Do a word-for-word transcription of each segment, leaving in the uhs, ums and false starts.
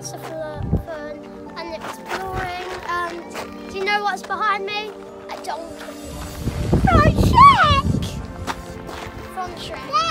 lots of fun and exploring. And do you know what's behind me? A donkey. From Shrek! From Shrek. Yeah.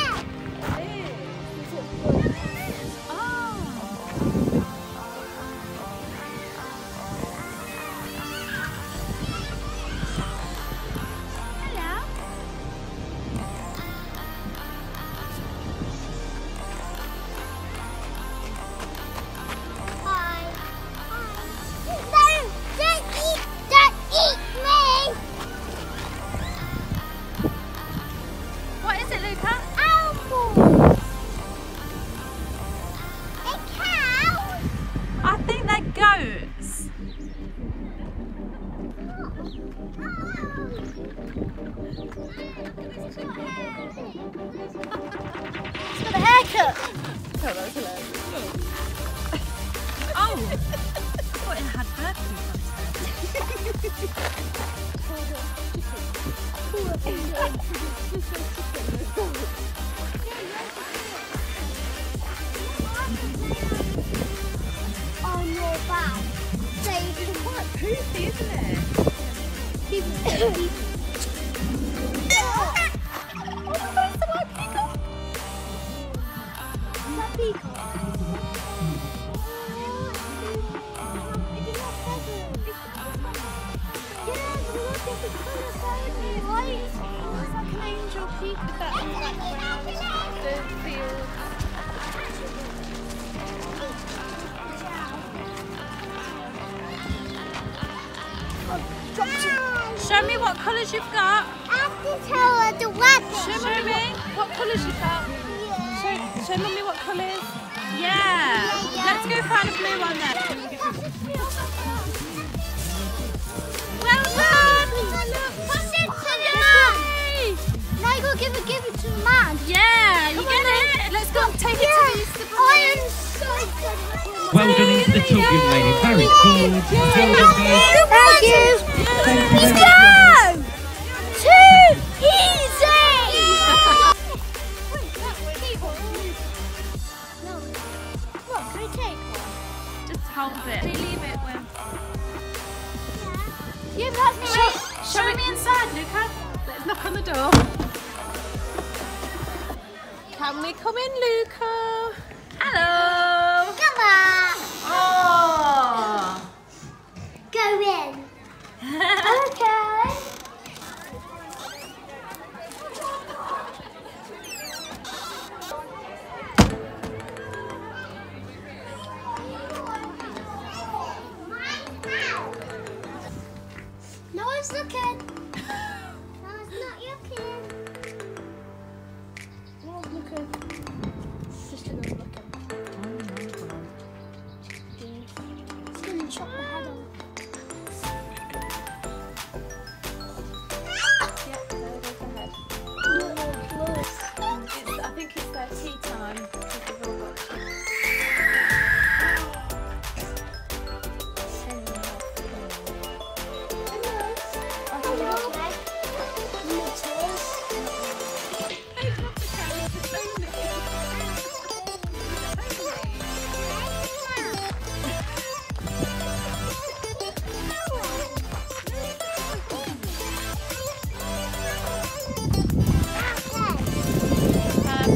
Show me what colours you've got. I have to tell her the weather. Show, show me what, what colours you've got. Yeah. Show, show mummy what colours. Yeah. Yeah, yeah. Let's go find a blue one then. Well done. Pass it to the man. Now you gotta give it, give it to the man. Yeah. You get it. Let's go and take yeah. it to the I am so good. Well done, it's the children, lady. Very cool. Thank you. Let's go! Too easy! Yeah. No. What, can we take one? Just hold it. Can we leave it when? Yeah. Yeah, that's me. Show, show, show me it. Inside, Luca. Let's knock on the door. Can we come in, Luca? Hello! Come on! Oh! Go in. Okay. No one's looking. No one's not looking. No one's looking. Just another looking. It's gonna chop my head off.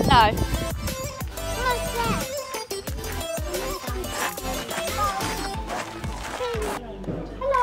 Hello. Hello.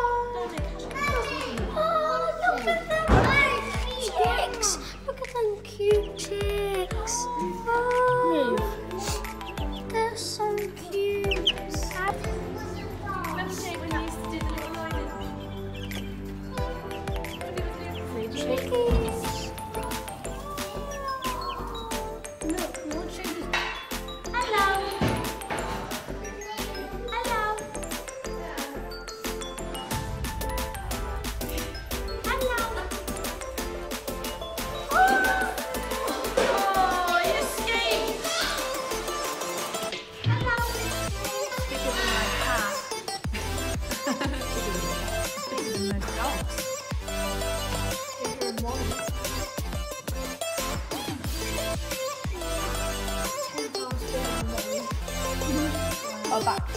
Oh, back. That's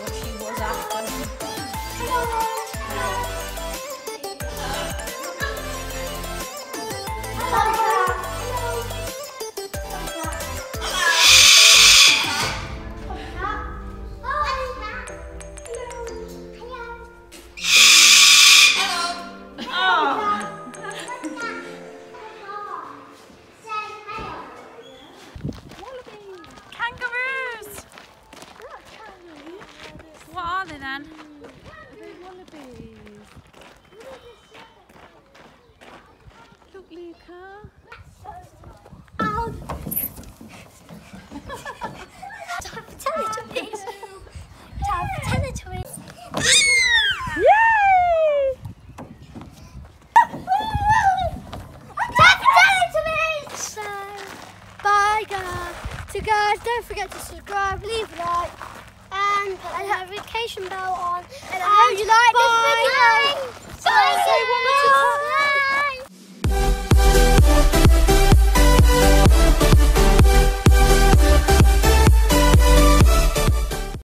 what she was after. So guys, don't forget to subscribe, leave a like, and put the notification bell on. And I hope you like this video.